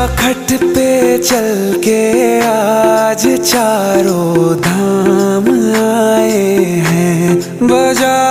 चौखट पे चल के आज चारों धाम आए हैं बजा।